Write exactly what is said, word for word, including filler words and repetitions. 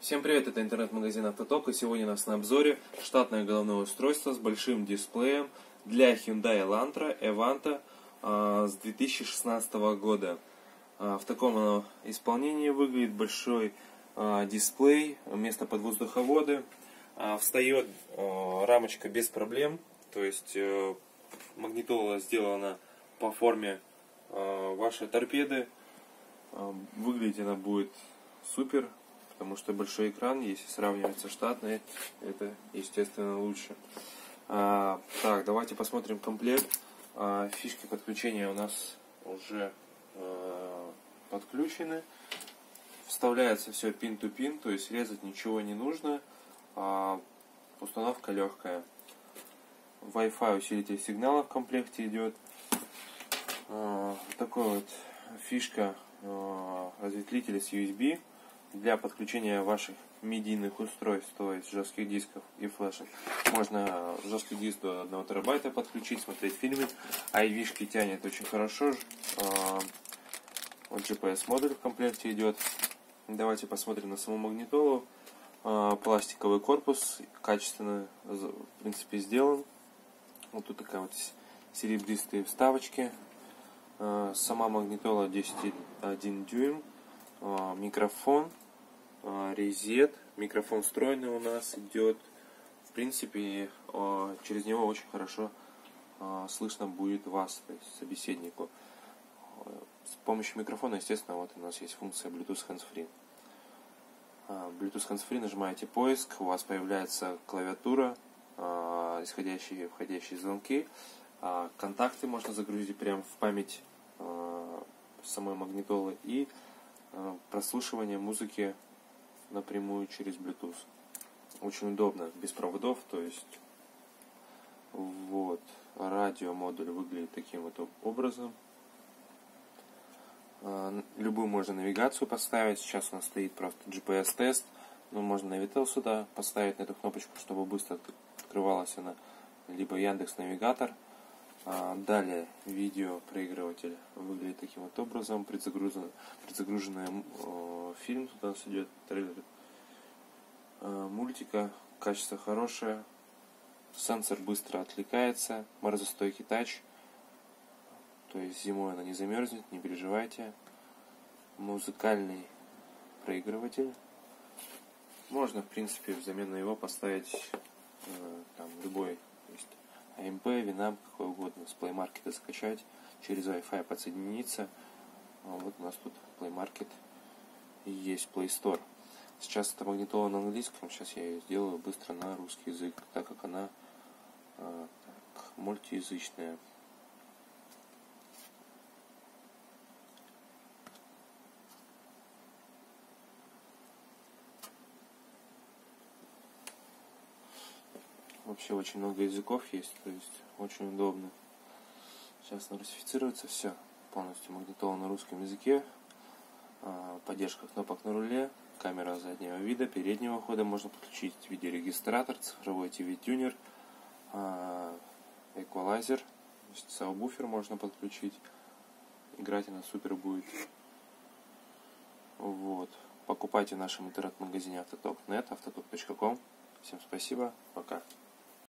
Всем привет, это интернет-магазин Автоток, и сегодня у нас на обзоре штатное головное устройство с большим дисплеем для Hyundai Elantra Avante а, с две тысячи шестнадцатого года. А, в таком оно исполнении выглядит. Большой а, дисплей, место под воздуховоды, а, встает а, рамочка без проблем, то есть а, магнитола сделана по форме а, вашей торпеды. А, выглядеть она будет супер, потому что большой экран, если сравнивать со штатной, это естественно лучше. А, так, давайте посмотрим комплект. А, фишки подключения у нас уже а, подключены. Вставляется все пин-ту-пин, то есть резать ничего не нужно. А, установка легкая. Wi-Fi усилитель сигнала в комплекте идет. А, такая вот фишка а, разветвителя с ю эс би. Для подключения ваших мидийных устройств, то есть жестких дисков и флешек. Можно жесткий диск до одного терабайта подключить, смотреть фильмы. Айвишки тянет очень хорошо. Вот джи пи эс-модуль в комплекте идет. Давайте посмотрим на саму магнитолу. Пластиковый корпус, качественно в принципе сделан. Вот тут такая вот серебристые вставочки. Сама магнитола десять и один десятых дюйм. Микрофон, резет, микрофон встроенный у нас идет, в принципе через него очень хорошо слышно будет вас, то есть собеседнику. С помощью микрофона, естественно, вот у нас есть функция Bluetooth Hands-Free. Bluetooth Hands-Free, нажимаете поиск, у вас появляется клавиатура, исходящие и входящие звонки, контакты можно загрузить прямо в память самой магнитолы и прослушивание музыки напрямую через Bluetooth. Очень удобно, без проводов, то есть вот радиомодуль выглядит таким вот образом. Любую можно навигацию поставить. Сейчас у нас стоит просто джи пи эс-тест, но можно Navitel сюда поставить, на эту кнопочку, чтобы быстро открывалась она, либо Яндекс Навигатор. Далее видеопроигрыватель выглядит таким вот образом. Предзагруженный, предзагруженный э, фильм у нас идет, трейлер э, мультика, качество хорошее, сенсор быстро откликается, морозостойкий тач, то есть зимой она не замерзнет, не переживайте. Музыкальный проигрыватель, можно в принципе взамен на его поставить э, там, любой, есть эй эм пи, Винам, какой угодно, с Play Market скачать, через Wi-Fi подсоединиться. Вот у нас тут Play Market и есть Play Store. Сейчас это магнитола на английском, сейчас я ее сделаю быстро на русский язык, так как она а, так, мультиязычная. Вообще очень много языков есть, то есть очень удобно. Сейчас она русифицируется, все, полностью магнитола на русском языке. Поддержка кнопок на руле, камера заднего вида, переднего хода, можно подключить видеорегистратор, цифровой ти ви-тюнер, эквалайзер, саубуфер можно подключить. Играть она супер будет. Вот. Покупайте в нашем интернет-магазине автоток точка нет, avtotok точка com. Всем спасибо, пока.